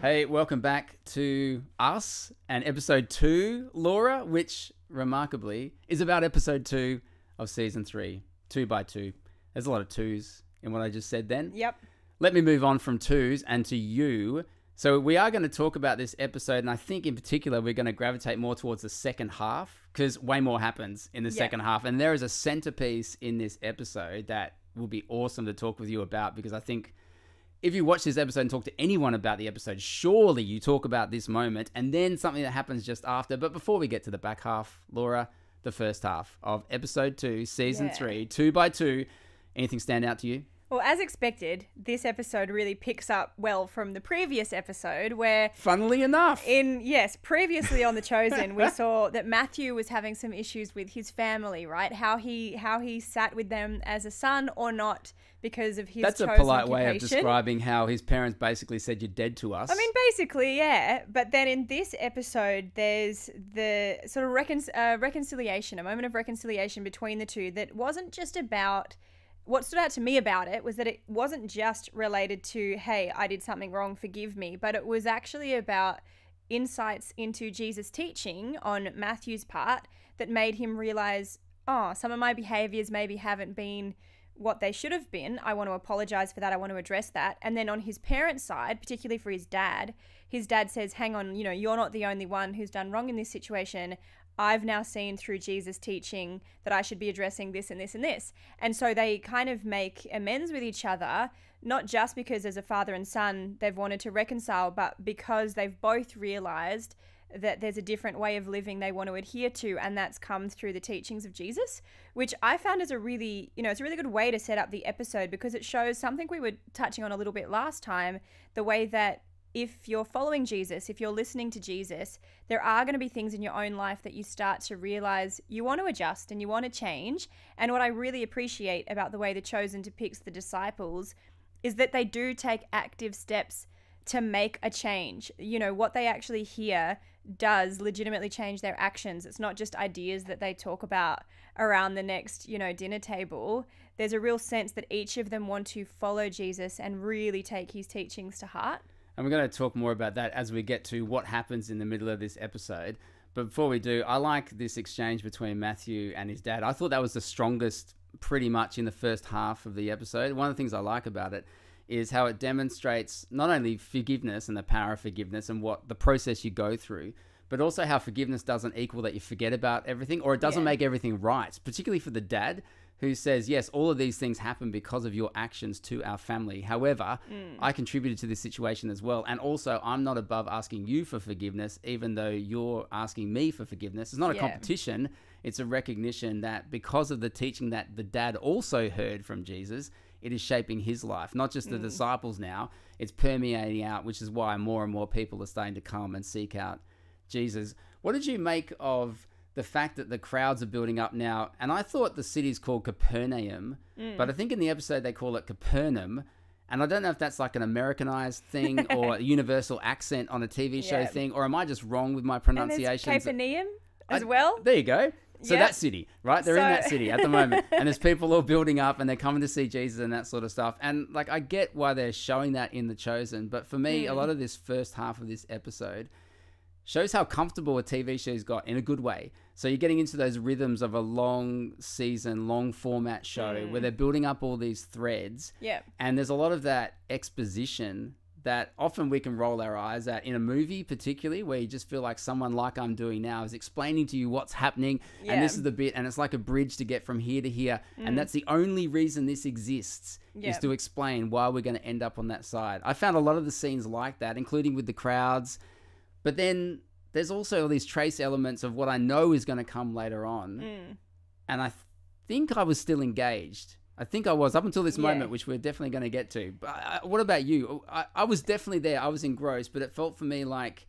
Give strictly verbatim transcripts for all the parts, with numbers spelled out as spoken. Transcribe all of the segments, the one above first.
Hey, welcome back to us and episode two, Laura, which remarkably is about episode two of season three, two by two. There's a lot of twos in what I just said then. Yep. Let me move on from twos and to you. So we are going to talk about this episode, and I think in particular we're going to gravitate more towards the second half because way more happens in the yep. second half. And there is a centerpiece in this episode that will be awesome to talk with you about, because I think if you watch this episode and talk to anyone about the episode, surely you talk about this moment and then something that happens just after. But before we get to the back half, Laura, the first half of episode two, season yeah. three, two by two, anything stand out to you? Well, as expected, this episode really picks up well from the previous episode where... Funnily enough. in Yes, previously on The Chosen, we saw that Matthew was having some issues with his family, right? How he how he sat with them as a son or not because of his That's chosen a polite occupation. Way of describing how his parents basically said, you're dead to us. I mean, basically, yeah. But then in this episode, there's the sort of recon uh, reconciliation, a moment of reconciliation between the two that wasn't just about... What stood out to me about it was that it wasn't just related to, hey, I did something wrong, forgive me, but it was actually about insights into Jesus' teaching on Matthew's part that made him realize, oh, some of my behaviors maybe haven't been what they should have been. I want to apologize for that. I want to address that. And then on his parents' side, particularly for his dad, his dad says, hang on, you know, you're not the only one who's done wrong in this situation. I've now seen through Jesus' teaching that I should be addressing this and this and this. And so they kind of make amends with each other, not just because as a father and son they've wanted to reconcile, but because they've both realized that there's a different way of living they want to adhere to, and that's come through the teachings of Jesus, which I found is a really, you know, it's a really good way to set up the episode, because it shows something we were touching on a little bit last time, the way that if you're following Jesus, if you're listening to Jesus, there are going to be things in your own life that you start to realize you want to adjust and you want to change. And what I really appreciate about the way The Chosen depicts the disciples is that they do take active steps to make a change. You know, what they actually hear does legitimately change their actions. It's not just ideas that they talk about around the next, you know, dinner table. There's a real sense that each of them want to follow Jesus and really take his teachings to heart. And we're going to talk more about that as we get to what happens in the middle of this episode. But before we do, I like this exchange between Matthew and his dad. I thought that was the strongest pretty much in the first half of the episode. One of the things I like about it is how it demonstrates not only forgiveness and the power of forgiveness and what the process you go through, but also how forgiveness doesn't equal that you forget about everything, or it doesn't yeah. make everything right, particularly for the dad, who says, yes, all of these things happen because of your actions to our family. However, mm. I contributed to this situation as well. And also, I'm not above asking you for forgiveness, even though you're asking me for forgiveness. It's not a yeah. competition. It's a recognition that because of the teaching that the dad also heard from Jesus, it is shaping his life, not just the mm. disciples now. It's permeating out, which is why more and more people are starting to come and seek out Jesus. What did you make of the fact that the crowds are building up now? And I thought the city's called Capernaum, mm. but I think in the episode they call it Capernaum. And I don't know if that's like an Americanized thing or a universal accent on a T V show yeah. thing, or am I just wrong with my pronunciation? Capernaum as well. I, there you go. So yep. that city, right? They're so... in that city at the moment. And there's people all building up and they're coming to see Jesus and that sort of stuff. And like, I get why they're showing that in The Chosen. But for me, mm. a lot of this first half of this episode shows how comfortable a T V show's got in a good way. So you're getting into those rhythms of a long season, long format show mm. where they're building up all these threads. Yeah. And there's a lot of that exposition that often we can roll our eyes at in a movie, particularly where you just feel like someone like I'm doing now is explaining to you what's happening. Yeah. And this is the bit, and it's like a bridge to get from here to here. Mm. And that's the only reason this exists yep. is to explain why we're going to end up on that side. I found a lot of the scenes like that, including with the crowds. But then there's also all these trace elements of what I know is going to come later on. Mm. And I th think I was still engaged. I think I was up until this yeah. moment, which we're definitely going to get to. But I, what about you? I, I was definitely there. I was engrossed, but it felt for me like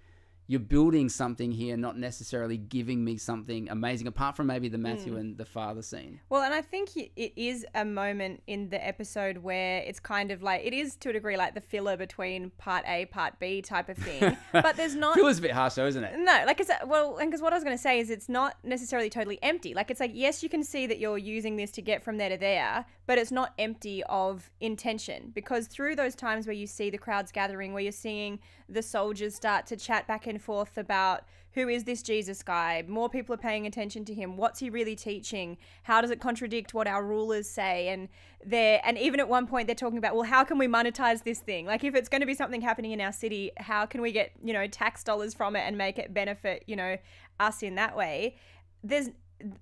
you're building something here, not necessarily giving me something amazing, apart from maybe the Matthew mm. and the father scene. Well, and I think it is a moment in the episode where it's kind of like, it is to a degree like the filler between part A, part B type of thing. But there's not... Filler's a bit harsh though, isn't it? No, like it's, well, and because what I was going to say is it's not necessarily totally empty. Like it's like, yes, you can see that you're using this to get from there to there, but it's not empty of intention, because through those times where you see the crowds gathering, where you're seeing the soldiers start to chat back and forth about who is this Jesus guy, more people are paying attention to him, what's he really teaching, how does it contradict what our rulers say, and they're and even at one point they're talking about, well, how can we monetize this thing, like if it's going to be something happening in our city, how can we get, you know, tax dollars from it and make it benefit, you know, us in that way. There's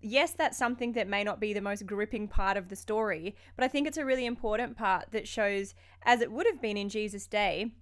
yes, that's something that may not be the most gripping part of the story, but I think it's a really important part that shows, as it would have been in Jesus' day,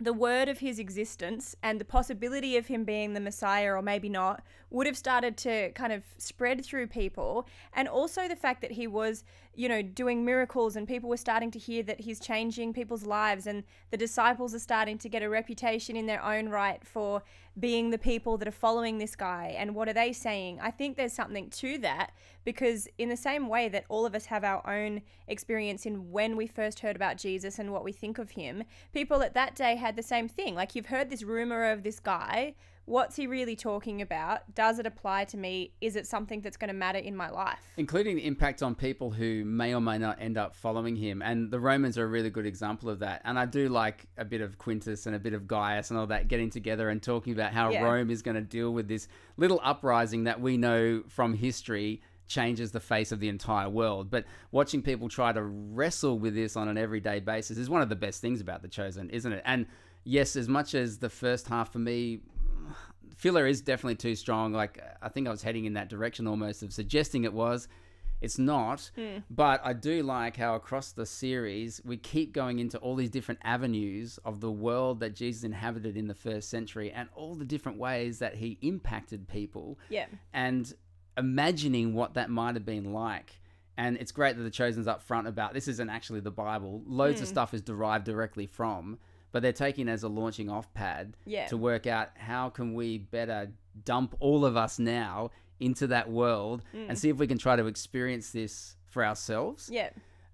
the word of his existence and the possibility of him being the Messiah, or maybe not, would have started to kind of spread through people. And also the fact that he was, you know, doing miracles and people were starting to hear that he's changing people's lives, and the disciples are starting to get a reputation in their own right for being the people that are following this guy, and what are they saying. I think there's something to that, because in the same way that all of us have our own experience in when we first heard about Jesus and what we think of him, people at that day had the same thing. Like, you've heard this rumor of this guy, what's he really talking about? Does it apply to me? Is it something that's going to matter in my life? Including the impact on people who may or may not end up following him. And the Romans are a really good example of that. And I do like a bit of Quintus and a bit of Gaius and all that getting together and talking about how yeah. Rome is going to deal with this little uprising that we know from history changes the face of the entire world. But watching people try to wrestle with this on an everyday basis is one of the best things about The Chosen, isn't it? And yes, as much as the first half for me... filler is definitely too strong. Like, I think I was heading in that direction almost of suggesting it was. It's not. Mm. But I do like how across the series, we keep going into all these different avenues of the world that Jesus inhabited in the first century and all the different ways that he impacted people. Yeah. And imagining what that might have been like. And it's great that The Chosen's up front about this isn't actually the Bible. Loads mm. of stuff is derived directly from, but they're taking as a launching off pad yeah. to work out how can we better dump all of us now into that world mm. and see if we can try to experience this for ourselves. Yeah.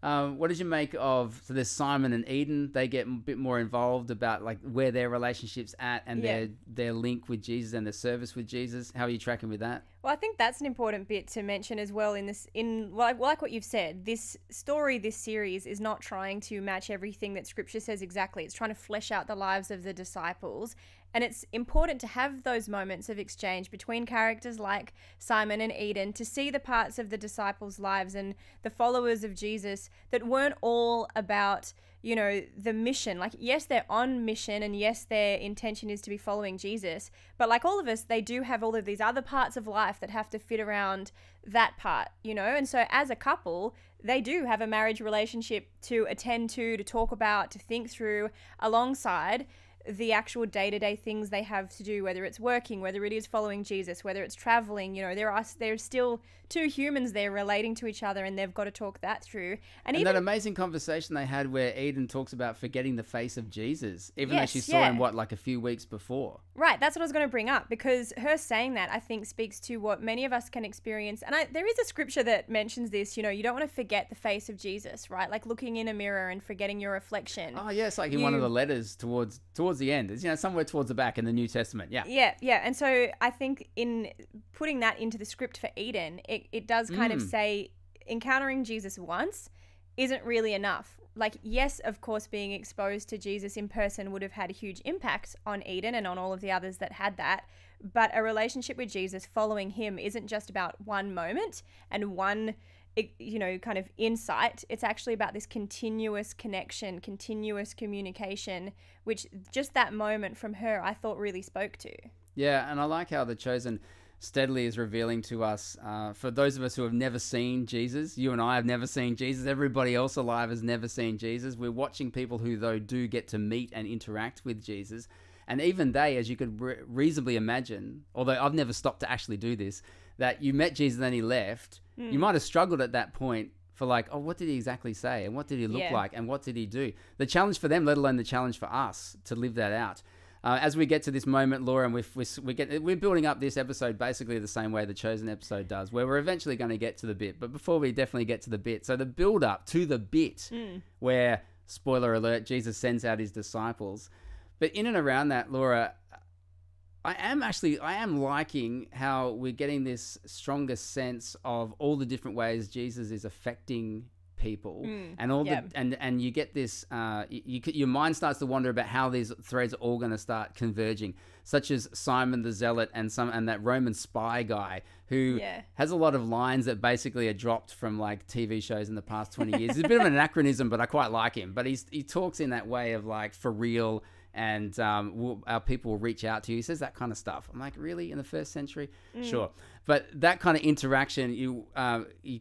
Um, what did you make of, so there's Simon and Eden, they get a bit more involved about like where their relationship's at and yeah. their, their link with Jesus and their service with Jesus. How are you tracking with that? Well, I think that's an important bit to mention as well in this, in like, like what you've said, this story, this series is not trying to match everything that scripture says exactly. It's trying to flesh out the lives of the disciples. And it's important to have those moments of exchange between characters like Simon and Eden to see the parts of the disciples' lives and the followers of Jesus that weren't all about, you know, the mission. Like, yes, they're on mission and yes, their intention is to be following Jesus, but like all of us, they do have all of these other parts of life that have to fit around that part, you know? And so as a couple, they do have a marriage relationship to attend to, to talk about, to think through alongside the actual day-to-day things they have to do, whether it's working, whether it is following Jesus, whether it's traveling, you know, there are there's still two humans there relating to each other and they've got to talk that through. And, and even that amazing conversation they had where Eden talks about forgetting the face of Jesus, even yes, though she saw yeah. him, what, like a few weeks before. Right, that's what I was going to bring up, because her saying that I think speaks to what many of us can experience. And I, there is a scripture that mentions this, you know, you don't want to forget the face of Jesus, right? Like looking in a mirror and forgetting your reflection. Oh yes, yeah, like in you, one of the letters towards, towards the end, is, you know, somewhere towards the back in the New Testament. Yeah. Yeah. Yeah. And so I think in putting that into the script for Eden, it, it does kind mm. of say encountering Jesus once isn't really enough. Like, yes, of course, being exposed to Jesus in person would have had a huge impact on Eden and on all of the others that had that. But a relationship with Jesus, following him, isn't just about one moment and one, you know, kind of insight. It's actually about this continuous connection, continuous communication, which just that moment from her, I thought really spoke to. Yeah, and I like how The Chosen steadily is revealing to us, uh, for those of us who have never seen Jesus, you and I have never seen Jesus, everybody else alive has never seen Jesus. We're watching people who though do get to meet and interact with Jesus. And even they, as you could re reasonably imagine, although I've never stopped to actually do this, that you met Jesus and then he left, mm. you might have struggled at that point for like, oh, what did he exactly say? And what did he look yeah. like? And what did he do? The challenge for them, let alone the challenge for us to live that out. Uh, as we get to this moment, Laura, and we've, we're, we get, we're building up this episode basically the same way The Chosen episode does, where we're eventually going to get to the bit. But before we definitely get to the bit, so the build-up to the bit mm. where, spoiler alert, Jesus sends out his disciples. But in and around that, Laura, I am actually, I am liking how we're getting this stronger sense of all the different ways Jesus is affecting people mm, and all yeah. the and and you get this uh you, you your mind starts to wonder about how these threads are all going to start converging, such as Simon the Zealot and some and that Roman spy guy who yeah. has a lot of lines that basically are dropped from like T V shows in the past twenty years. It's a bit of an anachronism, but I quite like him. But he's he talks in that way of like for real, and um we'll, our people will reach out to you. He says that kind of stuff. I'm like, really, in the first century? mm. Sure. But that kind of interaction, you um uh, you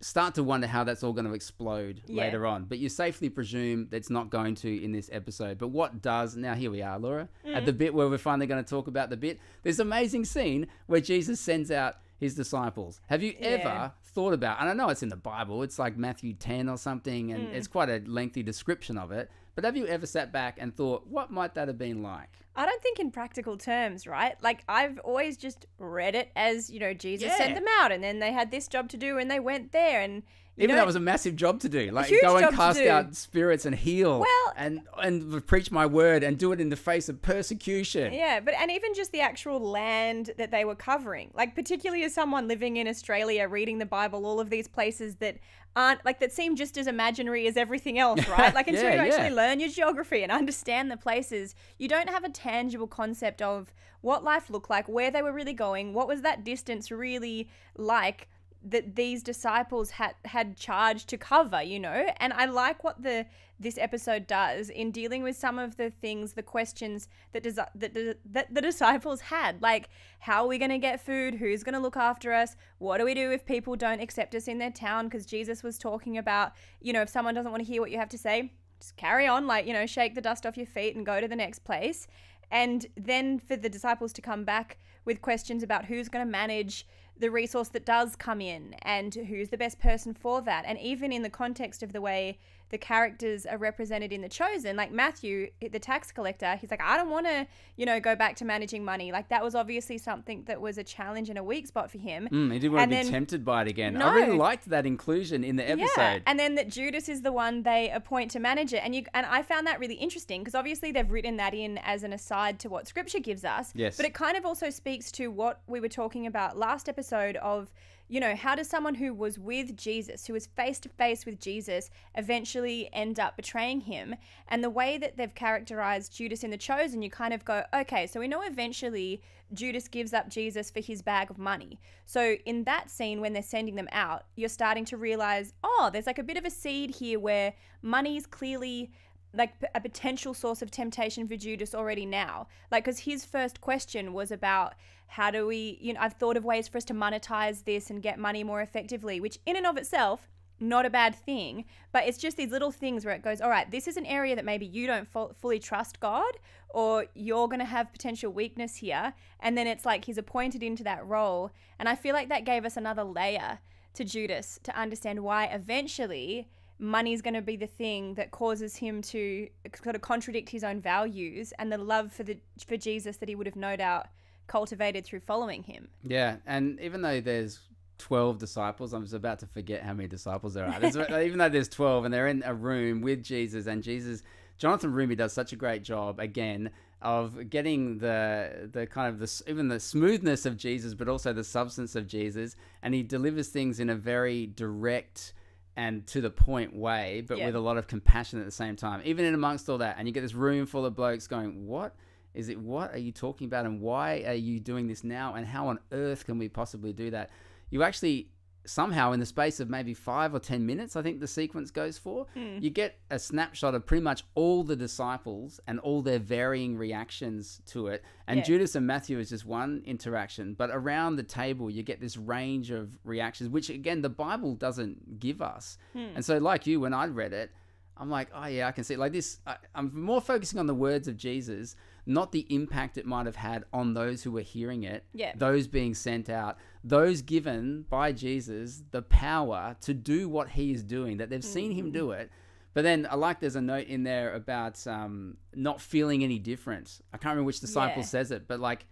start to wonder how that's all going to explode yeah. later on. But you safely presume that's not going to in this episode. But what does, now here we are, Laura, mm. at the bit where we're finally going to talk about the bit, this amazing scene where Jesus sends out his disciples. Have you yeah. ever thought about, and I know it's in the Bible, it's like Matthew ten or something, and mm. it's quite a lengthy description of it, but have you ever sat back and thought, what might that have been like? I don't think in practical terms, right? Like, I've always just read it as, you know, Jesus yeah. sent them out and then they had this job to do and they went there. And you even know, that was a massive job to do, like go and cast out spirits and heal well, and and preach my word and do it in the face of persecution. Yeah, but and even just the actual land that they were covering, like particularly as someone living in Australia, reading the Bible, all of these places that aren't like that seem just as imaginary as everything else, right? Like until yeah, you actually yeah. learn your geography and understand the places, you don't have a tangible concept of what life looked like, where they were really going, what was that distance really like that these disciples had had charged to cover, you know? And I like what the this episode does in dealing with some of the things, the questions that desi that, that the disciples had, like how are we going to get food, who's going to look after us, what do we do if people don't accept us in their town? Because Jesus was talking about, you know, if someone doesn't want to hear what you have to say, just carry on, like, you know, shake the dust off your feet and go to the next place. And then for the disciples to come back with questions about who's going to manage the resource that does come in and who's the best person for that. And even in the context of the way the characters are represented in The Chosen, like Matthew, the tax collector, he's like, I don't want to, you know, go back to managing money. Like that was obviously something that was a challenge and a weak spot for him. Mm, he didn't want and to be then, tempted by it again. No. I really liked that inclusion in the episode. Yeah. And then that Judas is the one they appoint to manage it. And you and I found that really interesting because obviously they've written that in as an aside to what scripture gives us. Yes. But it kind of also speaks to what we were talking about last episode of, you know, how does someone who was with Jesus, who was face to face with Jesus, eventually end up betraying him? And the way that they've characterized Judas in The Chosen, you kind of go, okay, so we know eventually Judas gives up Jesus for his bag of money. So in that scene, when they're sending them out, you're starting to realize, oh, there's like a bit of a seed here where money's clearly like a potential source of temptation for Judas already now. Like, because his first question was about, how do we, you know, I've thought of ways for us to monetize this and get money more effectively, which in and of itself, not a bad thing, but it's just these little things where it goes, all right, this is an area that maybe you don't fully trust God, or you're going to have potential weakness here. And then it's like he's appointed into that role. And I feel like that gave us another layer to Judas to understand why eventually money's going to be the thing that causes him to sort of contradict his own values and the love for the for Jesus that he would have no doubt cultivated through following him. Yeah, and even though there's twelve disciples, I'm just about to forget how many disciples there are. Even though there's twelve and they're in a room with Jesus, and Jesus, Jonathan Rumi does such a great job again of getting the the kind of the even the smoothness of Jesus, but also the substance of Jesus, and he delivers things in a very direct and to the point way, but yeah. with a lot of compassion at the same time, even in amongst all that. And you get this room full of blokes going, what is it? What are you talking about? And why are you doing this now? And how on earth can we possibly do that? You actually somehow in the space of maybe five or ten minutes, I think the sequence goes for, mm. you get a snapshot of pretty much all the disciples and all their varying reactions to it. And yeah. Judas and Matthew is just one interaction, but around the table, you get this range of reactions, which again, the Bible doesn't give us. Mm. And so like you, when I read it, I'm like, oh yeah, I can see it. Like this, I, I'm more focusing on the words of Jesus, not the impact it might have had on those who were hearing it, yeah. those being sent out, those given by Jesus the power to do what he is doing, that they've mm-hmm. seen him do it, But then I like there's a note in there about um, not feeling any difference. I can't remember which disciple yeah. says it, but like,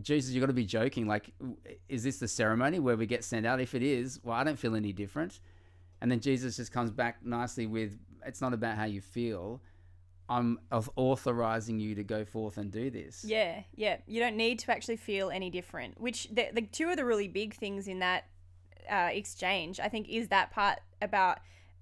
Jesus, you've got to be joking. Like, is this the ceremony where we get sent out? If it is, well, I don't feel any different. And then Jesus just comes back nicely with, it's not about how you feel. I'm authorizing you to go forth and do this. Yeah, yeah. You don't need to actually feel any different, which the, the two of the really big things in that uh, exchange, I think, is that part about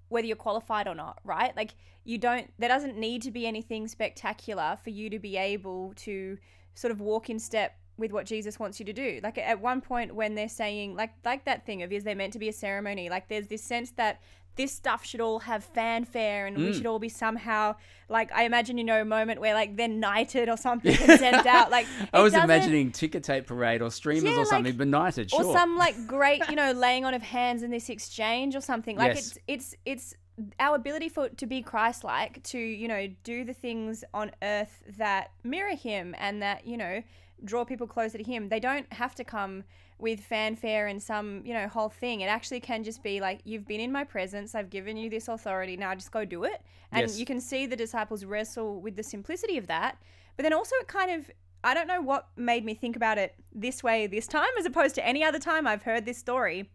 whether you're qualified or not, right? Like, you don't, there doesn't need to be anything spectacular for you to be able to sort of walk in step with what Jesus wants you to do. Like, at one point when they're saying, like, like that thing of, is there meant to be a ceremony? Like, there's this sense that this stuff should all have fanfare and mm. we should all be somehow, like, I imagine, you know, a moment where, like, they're knighted or something and sent out. Like, I was imagining ticker tape parade or streamers yeah, or like, something, but knighted, sure. Or some, like, great, you know, laying on of hands in this exchange or something. Like, yes. it's, it's, it's our ability for to be Christ-like, to, you know, do the things on earth that mirror him and that, you know, draw people closer to him. They don't have to come with fanfare and some, you know, whole thing. It actually can just be like, you've been in my presence, I've given you this authority, now just go do it. And yes. you can see the disciples wrestle with the simplicity of that. But then also it kind of, I don't know what made me think about it this way this time as opposed to any other time I've heard this story,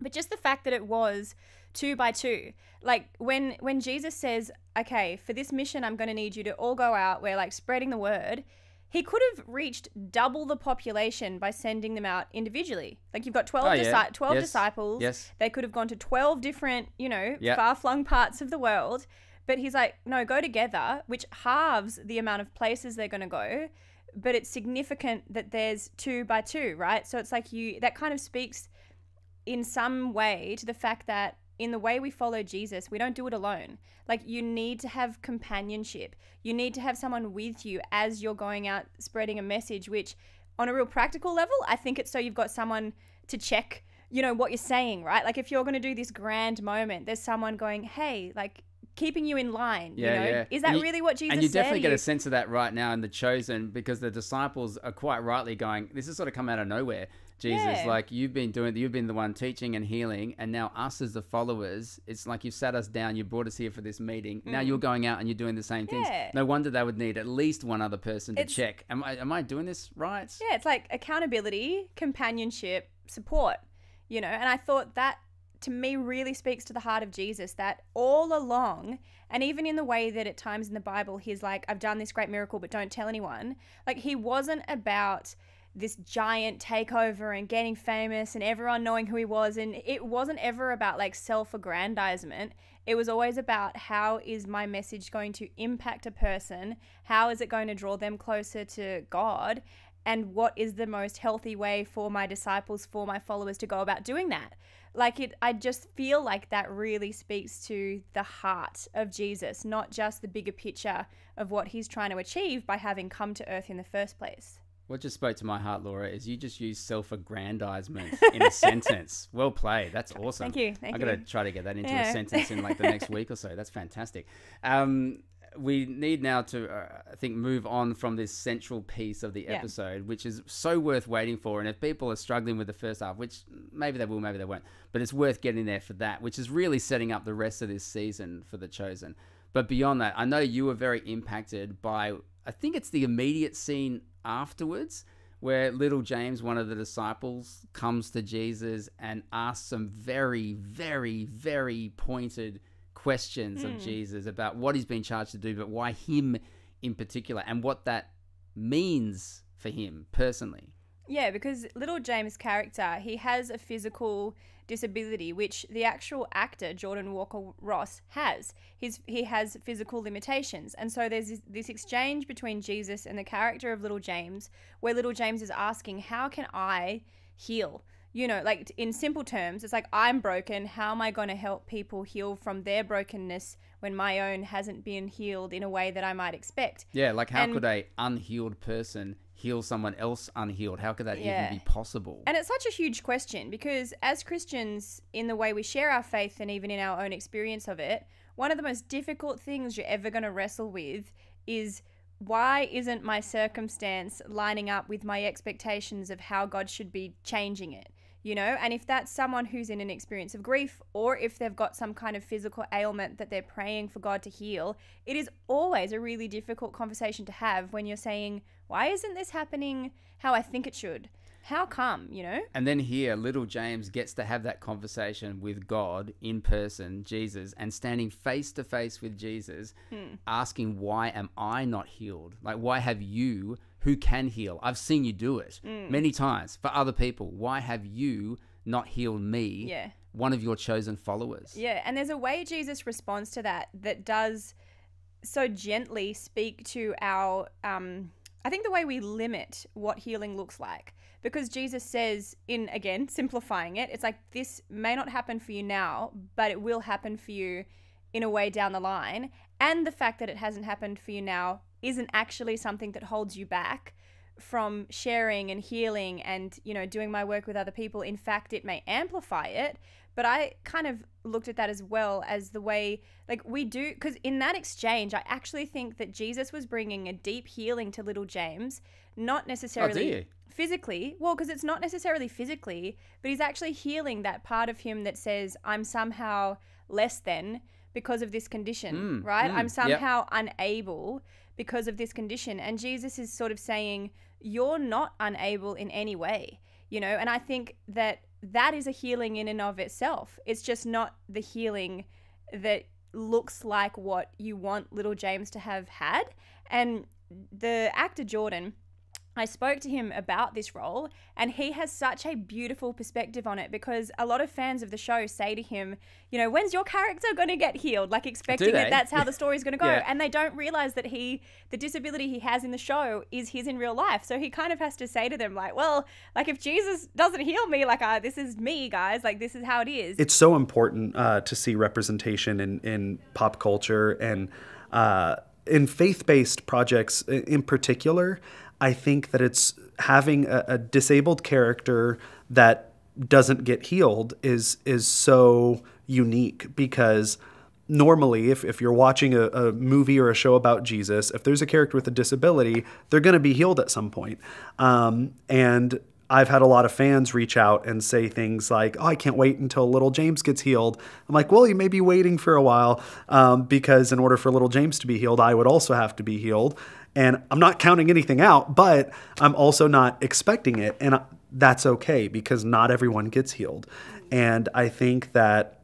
but just the fact that it was two by two. Like, when when Jesus says, okay, for this mission I'm going to need you to all go out, we're like spreading the word. He could have reached double the population by sending them out individually. Like, you've got twelve, oh, yeah. twelve yes. disciples. Yes. They could have gone to twelve different, you know, yep. far-flung parts of the world. But he's like, no, go together, which halves the amount of places they're going to go. But it's significant that there's two by two, right? So it's like you, that kind of speaks in some way to the fact that in the way we follow Jesus, we don't do it alone. Like, you need to have companionship. You need to have someone with you as you're going out spreading a message, which on a real practical level, I think it's so you've got someone to check, you know, what you're saying, right? Like, if you're going to do this grand moment, there's someone going, hey, like, keeping you in line, yeah, you know? Yeah. Is that you, really what Jesus said? And you definitely get you? a sense of that right now in The Chosen, because the disciples are quite rightly going, this has sort of come out of nowhere. Jesus, yeah. like, you've been doing, you've been the one teaching and healing, and now us as the followers, it's like you've sat us down, you brought us here for this meeting. Mm. Now you're going out and you're doing the same things. Yeah. No wonder they would need at least one other person to it's, check. Am I, am I doing this right? Yeah, it's like accountability, companionship, support, you know, and I thought that to me really speaks to the heart of Jesus, that all along, and even in the way that at times in the Bible, he's like, I've done this great miracle, but don't tell anyone. Like, he wasn't about this giant takeover and getting famous and everyone knowing who he was. And it wasn't ever about like self-aggrandizement. It was always about, how is my message going to impact a person? How is it going to draw them closer to God? And what is the most healthy way for my disciples, for my followers to go about doing that? Like, it, I just feel like that really speaks to the heart of Jesus, not just the bigger picture of what he's trying to achieve by having come to earth in the first place. What just spoke to my heart, Laura, is you just used self-aggrandizement in a sentence. Well played. That's awesome. Thank you. Thank I've got to try to get that into yeah. a sentence in like the next week or so. That's fantastic. Um, we need now to, uh, I think, move on from this central piece of the episode, yeah. which is so worth waiting for. And if people are struggling with the first half, which maybe they will, maybe they won't, but it's worth getting there for that, which is really setting up the rest of this season for The Chosen. But beyond that, I know you were very impacted by, I think it's the immediate scene afterwards, where little James, one of the disciples, comes to Jesus and asks some very, very, very pointed questions mm. of Jesus about what he's been charged to do, but why him in particular, and what that means for him personally. Yeah, because little James' character, he has a physical disability, which the actual actor, Jordan Walker Ross, has. He's, he has physical limitations. And so there's this, this exchange between Jesus and the character of little James, where little James is asking, how can I heal? You know, like, in simple terms, it's like, I'm broken. How am I going to help people heal from their brokenness when my own hasn't been healed in a way that I might expect? Yeah, like, how and, could a unhealed person heal someone else unhealed? How could that yeah. even be possible? And it's such a huge question, because as Christians, in the way we share our faith and even in our own experience of it, one of the most difficult things you're ever going to wrestle with is, why isn't my circumstance lining up with my expectations of how God should be changing it? you know? And if that's someone who's in an experience of grief, or if they've got some kind of physical ailment that they're praying for God to heal, it is always a really difficult conversation to have when you're saying, why isn't this happening how I think it should? How come, you know? And then here, little James gets to have that conversation with God in person, Jesus, and standing face to face with Jesus, hmm. asking, why am I not healed? Like, why have you, who can heal? I've seen you do it mm. many times for other people. Why have you not healed me, yeah. one of your chosen followers? Yeah, and there's a way Jesus responds to that that does so gently speak to our, um, I think, the way we limit what healing looks like. Because Jesus says, in, again, simplifying it, it's like, this may not happen for you now, but it will happen for you in a way down the line. And the fact that it hasn't happened for you now isn't actually something that holds you back from sharing and healing and, you know, doing my work with other people. In fact, it may amplify it. But I kind of looked at that as well as the way, like, we do, because in that exchange, I actually think that Jesus was bringing a deep healing to little James, not necessarily... Oh, physically, well, because it's not necessarily physically, but he's actually healing that part of him that says, I'm somehow less than because of this condition, mm, right? Mm, I'm somehow yep. unable because of this condition. And Jesus is sort of saying, you're not unable in any way, you know? And I think that that is a healing in and of itself. It's just not the healing that looks like what you want little James to have had. And the actor Jordan, I spoke to him about this role, and he has such a beautiful perspective on it, because a lot of fans of the show say to him, you know, when's your character going to get healed? Like, expecting that that's how the story's going to go. Yeah. And they don't realize that he, the disability he has in the show is his in real life. So he kind of has to say to them, like, well, like, if Jesus doesn't heal me, like, uh, this is me, guys. Like, this is how it is. It's so important uh, to see representation in, in pop culture and uh, in faith-based projects in particular. I think that it's having a, a disabled character that doesn't get healed is is so unique, because normally if, if you're watching a, a movie or a show about Jesus, if there's a character with a disability, they're going to be healed at some point. Um, and I've had a lot of fans reach out and say things like, oh, I can't wait until little James gets healed. I'm like, well, you may be waiting for a while, um, because in order for little James to be healed, I would also have to be healed. And I'm not counting anything out, but I'm also not expecting it. And that's okay, because not everyone gets healed. And I think that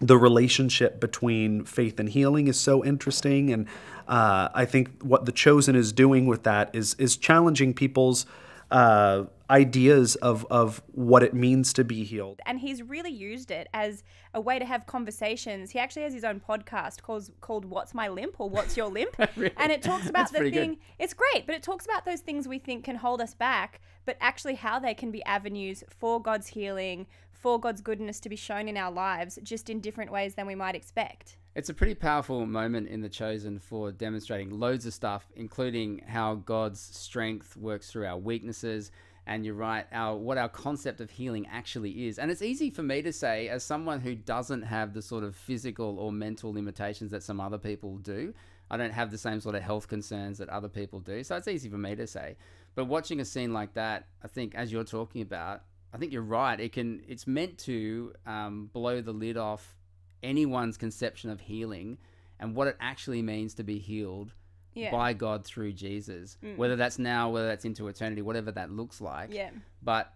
the relationship between faith and healing is so interesting. And uh, I think what The Chosen is doing with that is is challenging people's uh, ideas of, of what it means to be healed. And he's really used it as a way to have conversations. He actually has his own podcast called, called What's My Limp, or What's Your Limp? Really? And it talks about the thing, good. It's great, but it talks about those things we think can hold us back, but actually how they can be avenues for God's healing, for God's goodness to be shown in our lives, just in different ways than we might expect. It's a pretty powerful moment in The Chosen for demonstrating loads of stuff, including how God's strength works through our weaknesses. And you're right, our, what our concept of healing actually is. And it's easy for me to say, as someone who doesn't have the sort of physical or mental limitations that some other people do, I don't have the same sort of health concerns that other people do. So it's easy for me to say. But watching a scene like that, I think, as you're talking about, I think you're right. It can, it's meant to um, blow the lid off anyone's conception of healing and what it actually means to be healed. Yeah. By God through Jesus, mm. whether that's now, whether that's into eternity, whatever that looks like. Yeah. But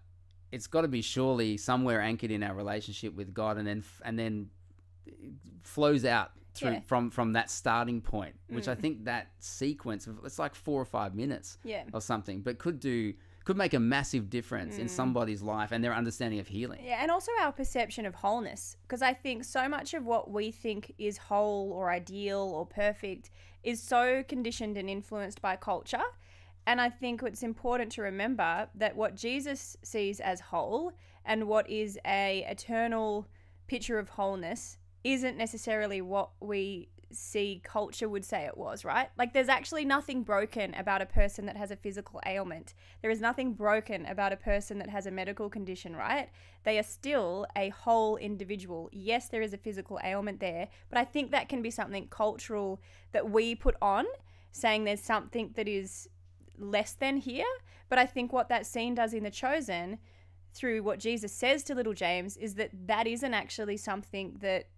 it's got to be surely somewhere anchored in our relationship with God, and then and then flows out through yeah. from from that starting point, mm. which I think that sequence of, it's like four or five minutes yeah. or something, but could do could make a massive difference mm. in somebody's life and their understanding of healing. Yeah, and also our perception of wholeness, because I think so much of what we think is whole or ideal or perfect is so conditioned and influenced by culture. And I think it's important to remember that what Jesus sees as whole and what is a eternal picture of wholeness isn't necessarily what we see culture would say it was, right? Like, there's actually nothing broken about a person that has a physical ailment. There is nothing broken about a person that has a medical condition, right? They are still a whole individual. Yes, there is a physical ailment there, but I think that can be something cultural that we put on, saying there's something that is less than here. But I think what that scene does in The Chosen through what Jesus says to little James is that that isn't actually something that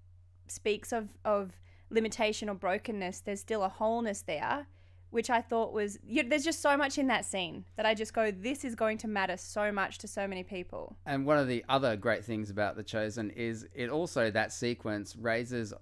speaks of, of limitation or brokenness. There's still a wholeness there, which I thought was, you know, there's just so much in that scene that I just go, this is going to matter so much to so many people. And one of the other great things about The Chosen is it also, that sequence raises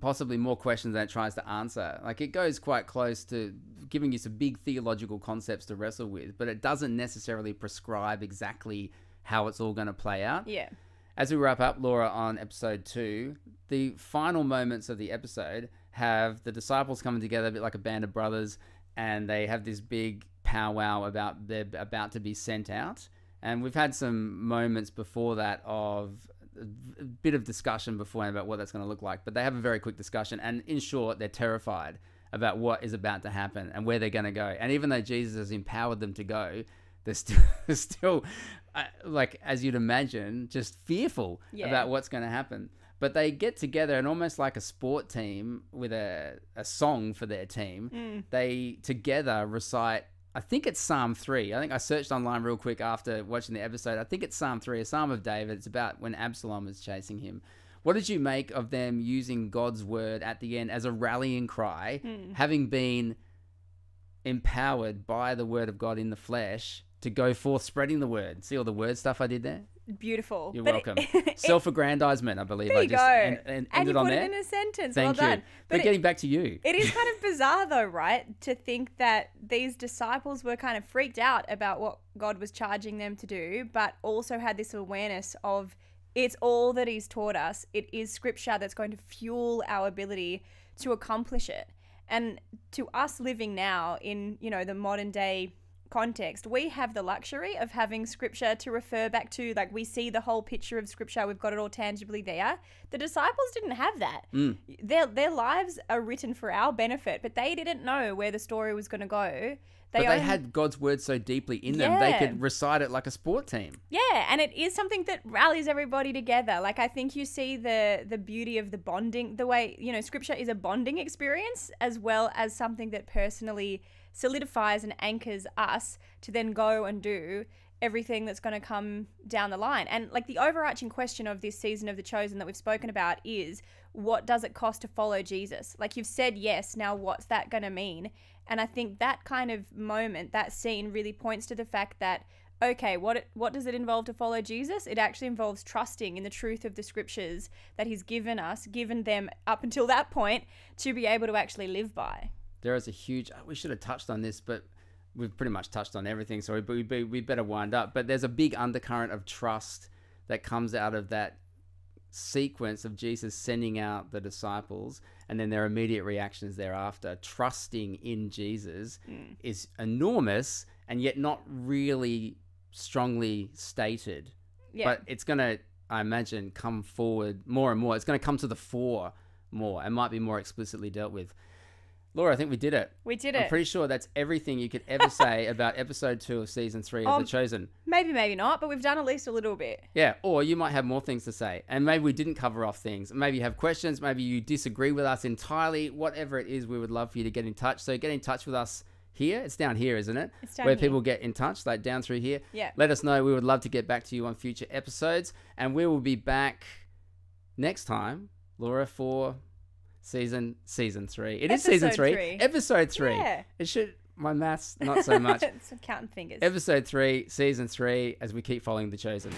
possibly more questions than it tries to answer. Like, it goes quite close to giving you some big theological concepts to wrestle with, but it doesn't necessarily prescribe exactly how it's all going to play out. Yeah. As we wrap up, Laura, on episode two, the final moments of the episode have the disciples coming together a bit like a band of brothers, and they have this big powwow about they're about to be sent out. And we've had some moments before that of a bit of discussion before about what that's going to look like, but they have a very quick discussion, and in short, they're terrified about what is about to happen and where they're going to go. And even though Jesus has empowered them to go, they're still, still uh, like, as you'd imagine, just fearful yeah. about what's going to happen. But they get together and almost like a sport team with a, a song for their team. Mm. They together recite, I think it's Psalm three. I think I searched online real quick after watching the episode. I think it's Psalm three, a Psalm of David. It's about when Absalom is chasing him. What did you make of them using God's word at the end as a rallying cry, mm. having been empowered by the word of God in the flesh to go forth spreading the word? See all the word stuff I did there? Beautiful. You're but welcome. Self-aggrandizement, I believe. There you I just, go. And, and, and you put it in a sentence. Thank well you. Done. But, but it, getting back to you. It is kind of bizarre though, right? To think that these disciples were kind of freaked out about what God was charging them to do, but also had this awareness of it's all that he's taught us. It is scripture that's going to fuel our ability to accomplish it. And to us living now in, you know, the modern day context, we have the luxury of having scripture to refer back to. Like, we see the whole picture of scripture, we've got it all tangibly there. The disciples didn't have that. Mm. Their their lives are written for our benefit, but they didn't know where the story was going to go. They but they only... had God's word so deeply in them, yeah. they could recite it like a sport team. Yeah, and it is something that rallies everybody together. Like, I think you see the the beauty of the bonding, the way, you know, scripture is a bonding experience as well as something that personally solidifies and anchors us to then go and do everything that's going to come down the line. And like, the overarching question of this season of The Chosen that we've spoken about is, what does it cost to follow Jesus? Like, you've said yes, now what's that going to mean? And I think that kind of moment, that scene really points to the fact that, okay, what it, what does it involve to follow Jesus? It actually involves trusting in the truth of the scriptures that he's given us, given them up until that point, to be able to actually live by. There is a huge, we should have touched on this, but we've pretty much touched on everything, so we, we, we better wind up. But there's a big undercurrent of trust that comes out of that sequence of Jesus sending out the disciples and then their immediate reactions thereafter. Trusting in Jesus mm. is enormous and yet not really strongly stated. Yeah. But it's going to, I imagine, come forward more and more. It's going to come to the fore more and might be more explicitly dealt with. Laura, I think we did it. We did it. I'm pretty sure that's everything you could ever say about episode two of season three of um, The Chosen. Maybe, maybe not, but we've done at least a little bit. Yeah, or you might have more things to say. And maybe we didn't cover off things. Maybe you have questions. Maybe you disagree with us entirely. Whatever it is, we would love for you to get in touch. So get in touch with us here. It's down here, isn't it? It's down Where here. People get in touch, like down through here. Yeah. Let us know. We would love to get back to you on future episodes. And we will be back next time, Laura, for... Season season three. It episode is season three. three. Episode three. Yeah. It should my maths not so much. It's counting fingers. Episode three, season three, as we keep following The Chosen.